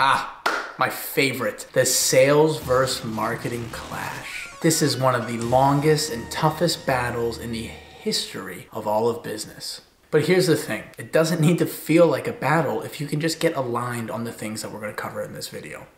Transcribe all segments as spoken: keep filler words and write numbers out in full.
Ah, my favorite, the sales versus marketing clash. This is one of the longest and toughest battles in the history of all of business. But here's the thing, it doesn't need to feel like a battle if you can just get aligned on the things that we're going to cover in this video.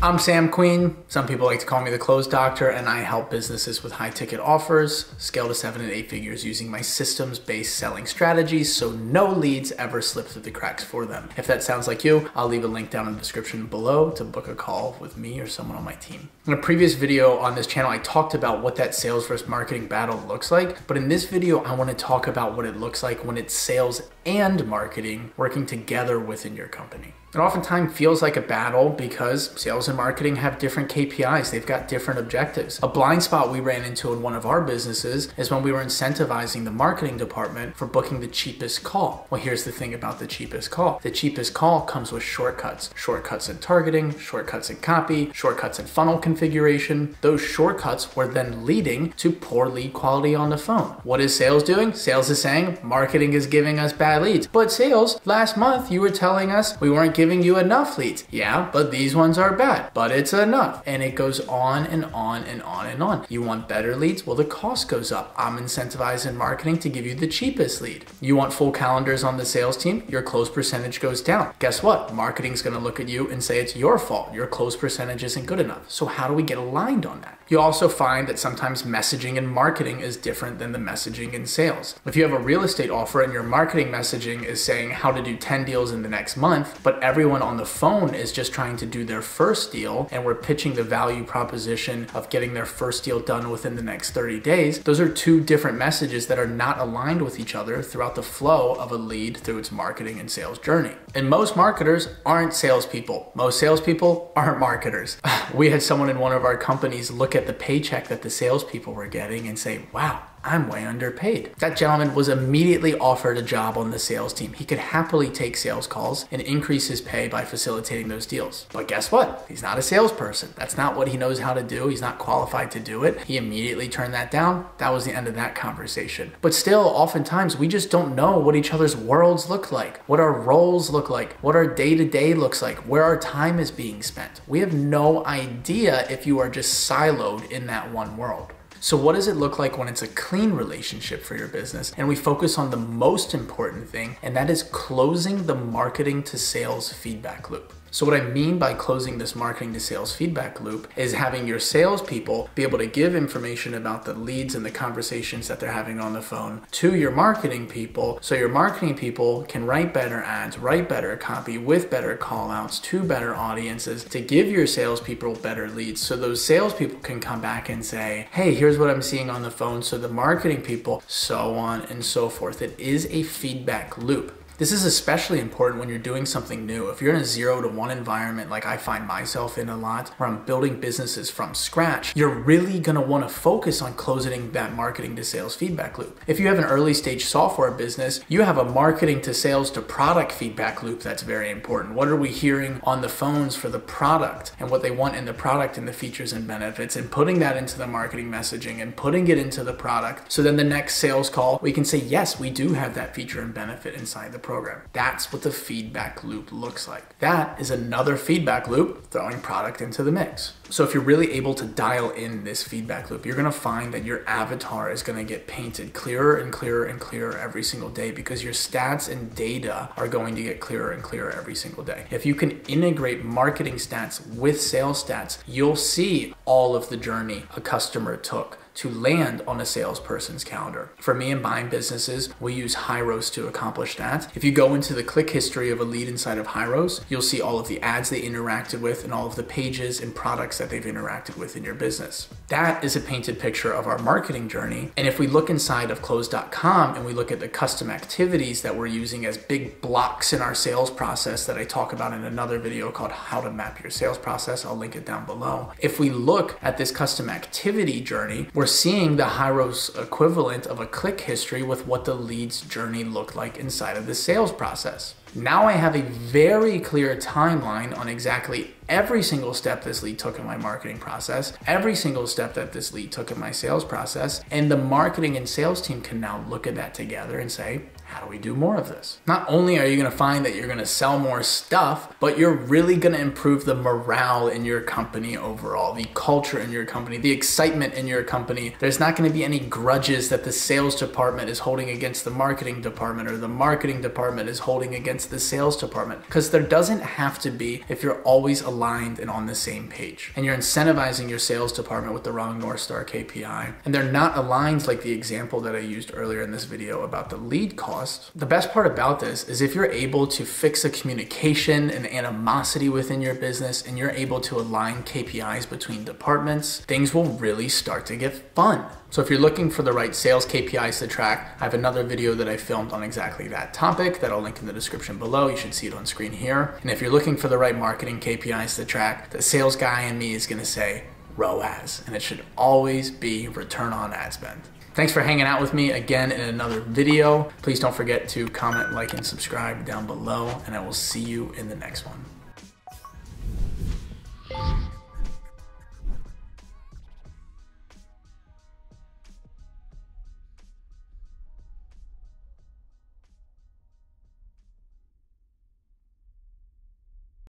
I'm Sam Queen, some people like to call me the Close Doctor, and I help businesses with high ticket offers scale to seven and eight figures using my systems based selling strategies so no leads ever slip through the cracks for them. If that sounds like you, I'll leave a link down in the description below to book a call with me or someone on my team. In a previous video on this channel, I talked about what that sales versus marketing battle looks like, but in this video, I want to talk about what it looks like when it's sales and marketing working together within your company. It oftentimes feels like a battle because sales and marketing have different K P Is. They've got different objectives. A blind spot we ran into in one of our businesses is when we were incentivizing the marketing department for booking the cheapest call. Well, here's the thing about the cheapest call. The cheapest call comes with shortcuts. Shortcuts in targeting, shortcuts in copy, shortcuts in funnel configuration. Those shortcuts were then leading to poor lead quality on the phone. What is sales doing? Sales is saying, marketing is giving us bad leads. But sales, last month you were telling us we weren't giving you enough leads. Yeah, but these ones are bad, but it's enough. And it goes on and on and on and on. You want better leads? Well, the cost goes up. I'm incentivized in marketing to give you the cheapest lead. You want full calendars on the sales team? Your close percentage goes down. Guess what? Marketing's gonna look at you and say it's your fault. Your close percentage isn't good enough. So how do we get aligned on that? You also find that sometimes messaging in marketing is different than the messaging in sales. If you have a real estate offer and your marketing messaging is saying how to do ten deals in the next month, but everyone on the phone is just trying to do their first deal and we're pitching the value proposition of getting their first deal done within the next thirty days. Those are two different messages that are not aligned with each other throughout the flow of a lead through its marketing and sales journey. And most marketers aren't salespeople. Most salespeople aren't marketers. We had someone in one of our companies look at the paycheck that the salespeople were getting and say, wow, I'm way underpaid. That gentleman was immediately offered a job on the sales team. He could happily take sales calls and increase his pay by facilitating those deals. But guess what? He's not a salesperson. That's not what he knows how to do. He's not qualified to do it. He immediately turned that down. That was the end of that conversation. But still, oftentimes, we just don't know what each other's worlds look like, what our roles look like, what our day-to-day looks like, where our time is being spent. We have no idea if you are just siloed in that one world. So what does it look like when it's a clean relationship for your business and we focus on the most important thing, and that is closing the marketing to sales feedback loop? So what I mean by closing this marketing to sales feedback loop is having your salespeople be able to give information about the leads and the conversations that they're having on the phone to your marketing people, so your marketing people can write better ads, write better copy with better call outs to better audiences to give your salespeople better leads, so those salespeople can come back and say, hey, here's what I'm seeing on the phone, so the marketing people, so on and so forth. It is a feedback loop. This is especially important when you're doing something new. If you're in a zero to one environment like I find myself in a lot, where I'm building businesses from scratch, you're really gonna wanna focus on closing that marketing to sales feedback loop. If you have an early stage software business, you have a marketing to sales to product feedback loop that's very important. What are we hearing on the phones for the product and what they want in the product and the features and benefits, and putting that into the marketing messaging and putting it into the product. So then the next sales call, we can say, yes, we do have that feature and benefit inside the product. program. That's what the feedback loop looks like. That is another feedback loop throwing product into the mix. So if you're really able to dial in this feedback loop, you're going to find that your avatar is going to get painted clearer and clearer and clearer every single day, because your stats and data are going to get clearer and clearer every single day. If you can integrate marketing stats with sales stats, you'll see all of the journey a customer took to land on a salesperson's calendar. For me and buying businesses, we use Hyros to accomplish that. If you go into the click history of a lead inside of Hyros, you'll see all of the ads they interacted with and all of the pages and products that they've interacted with in your business. That is a painted picture of our marketing journey. And if we look inside of Close dot com and we look at the custom activities that we're using as big blocks in our sales process that I talk about in another video called How to Map Your Sales Process, I'll link it down below. If we look at this custom activity journey, we're seeing the Hyros equivalent of a click history with what the lead's journey looked like inside of the sales process. Now I have a very clear timeline on exactly every single step this lead took in my marketing process, every single step that this lead took in my sales process, and the marketing and sales team can now look at that together and say, how do we do more of this? Not only are you gonna find that you're gonna sell more stuff, but you're really gonna improve the morale in your company overall, the culture in your company, the excitement in your company. There's not gonna be any grudges that the sales department is holding against the marketing department or the marketing department is holding against the sales department, because there doesn't have to be if you're always aligned and on the same page. And you're incentivizing your sales department with the wrong North Star K P I, and they're not aligned like the example that I used earlier in this video about the lead cost. The best part about this is if you're able to fix a communication and animosity within your business and you're able to align K P Is between departments, things will really start to get fun. So if you're looking for the right sales K P Is to track, I have another video that I filmed on exactly that topic that I'll link in the description below. You should see it on screen here. And if you're looking for the right marketing K P Is to track, the sales guy in me is going to say R O A S, and it should always be return on ad spend. Thanks for hanging out with me again in another video. Please don't forget to comment, like, and subscribe down below, and I will see you in the next one.